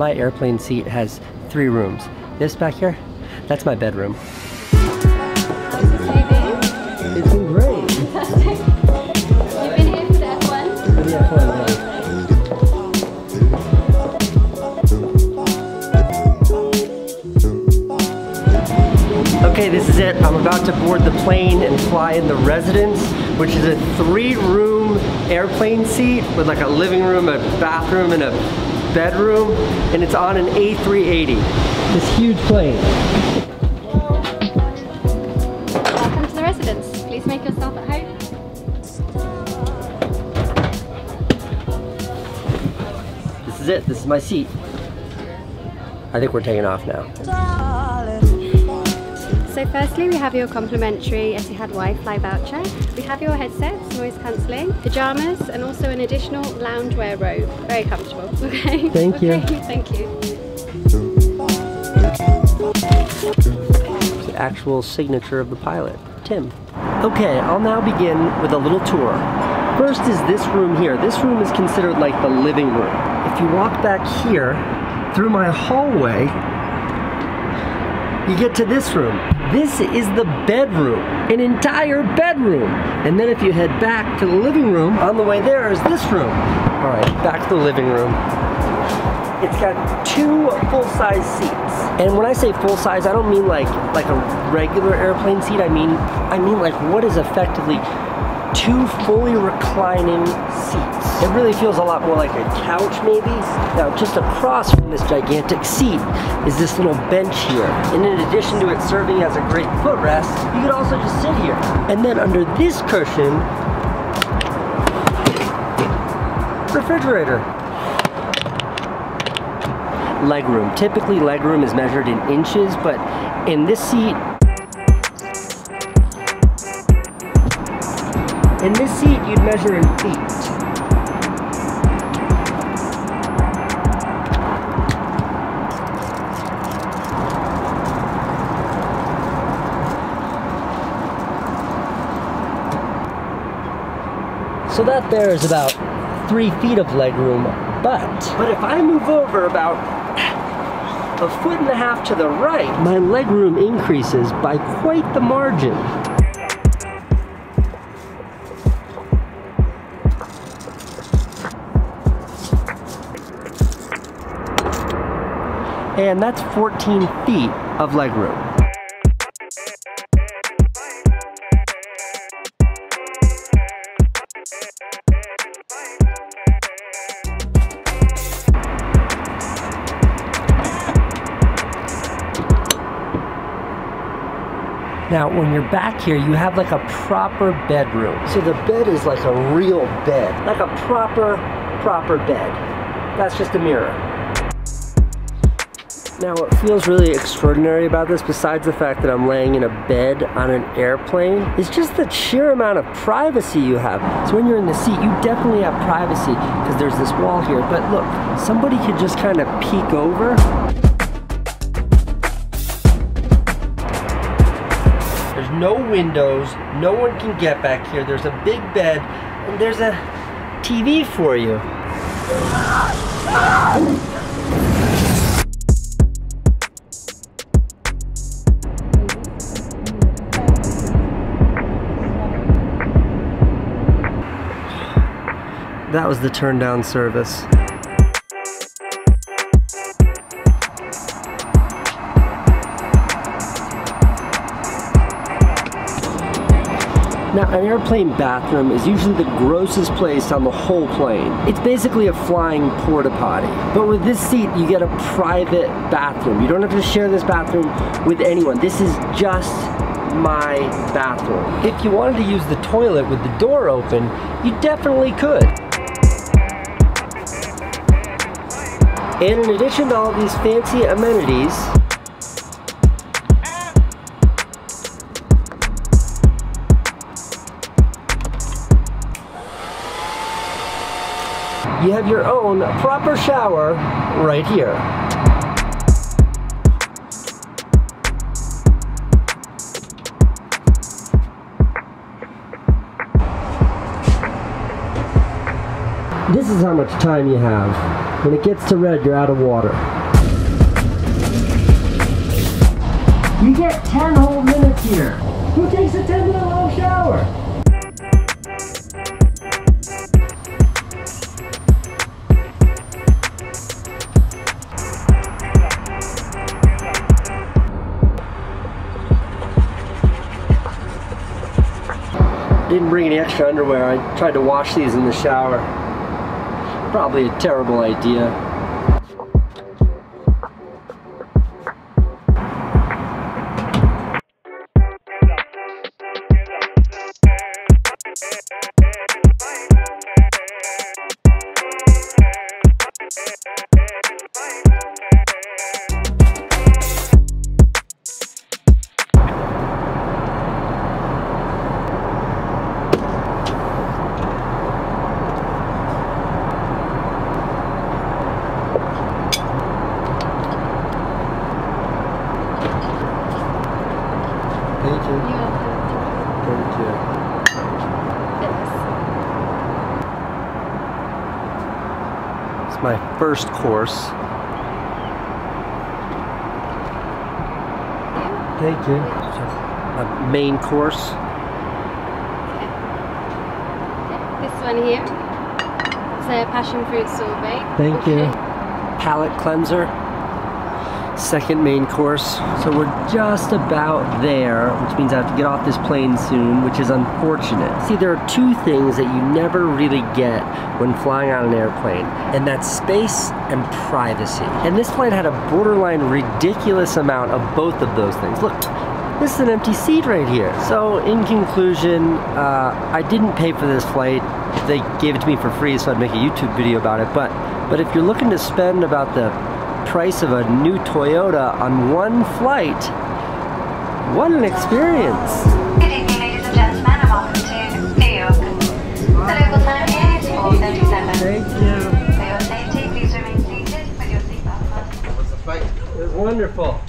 my airplane seat has 3 rooms. This back here, that's my bedroom. It's been great. You've been here for the F1? For the F1, yeah. Okay, this is it. I'm about to board the plane and fly in the Residence, which is a 3-room airplane seat with like a living room, a bathroom, and a bedroom, and it's on an A380. This huge plane. Welcome to the Residence. Please make yourself at home. This is it. This is my seat. I think we're taking off now. So firstly, we have your complimentary Etihad Wi-Fi voucher. We have your headsets, noise cancelling, pyjamas, and also an additional loungewear robe. Very comfortable, okay? Thank you. Okay, thank you. It's the actual signature of the pilot, Tim. Okay, I'll now begin with a little tour. First is this room here. This room is considered like the living room. If you walk back here, through my hallway, you get to this room. This is the bedroom, an entire bedroom. And then if you head back to the living room, on the way there is this room. All right, back to the living room. It's got 2 full-size seats. And when I say full-size, I don't mean like a regular airplane seat. I mean like what is effectively 2 fully reclining seats. It really feels a lot more like a couch maybe. Now just across from this gigantic seat is this little bench here. And in addition to it serving as a great footrest, you could also just sit here. And then under this cushion, refrigerator. Legroom. Typically legroom is measured in inches, but in this seat, you'd measure in feet. So that there is about 3 feet of legroom, but if I move over about a foot and a half to the right, my legroom increases by quite the margin. And that's 14 feet of legroom. Now, when you're back here, you have like a proper bedroom. So the bed is like a real bed, like a proper bed. That's just a mirror. Now what feels really extraordinary about this, besides the fact that I'm laying in a bed on an airplane, is just the sheer amount of privacy you have. So when you're in the seat, you definitely have privacy because there's this wall here. But look, somebody could just kind of peek over. There's no windows, no one can get back here. There's a big bed, and there's a TV for you. That was the turn down service. Now, an airplane bathroom is usually the grossest place on the whole plane. It's basically a flying porta potty. But with this seat, you get a private bathroom. You don't have to share this bathroom with anyone. This is just my bathroom. If you wanted to use the toilet with the door open, you definitely could. And in addition to all these fancy amenities, you have your own proper shower right here. This is how much time you have. When it gets to red, you're out of water. You get 10 whole minutes here. Who takes a 10-minute long shower? Didn't bring any extra underwear. I tried to wash these in the shower. Probably a terrible idea. It's my first course. Thank you. My main course. Okay. This one here is a passion fruit sorbet. Thank you. Palate cleanser. Second main course. So we're just about there, which means I have to get off this plane soon, which is unfortunate. See, there are two things that you never really get when flying on an airplane, and that's space and privacy. And this plane had a borderline ridiculous amount of both of those things. Look, this is an empty seat right here. So in conclusion, I didn't pay for this flight. They gave it to me for free, so I'd make a YouTube video about it. But if you're looking to spend about the price of a new Toyota on one flight, what an experience! Good evening, ladies and gentlemen, and welcome to New York. The local time is 4:37. Thank you. For your safety, please remain seated with your seatbelt fastened. It was wonderful.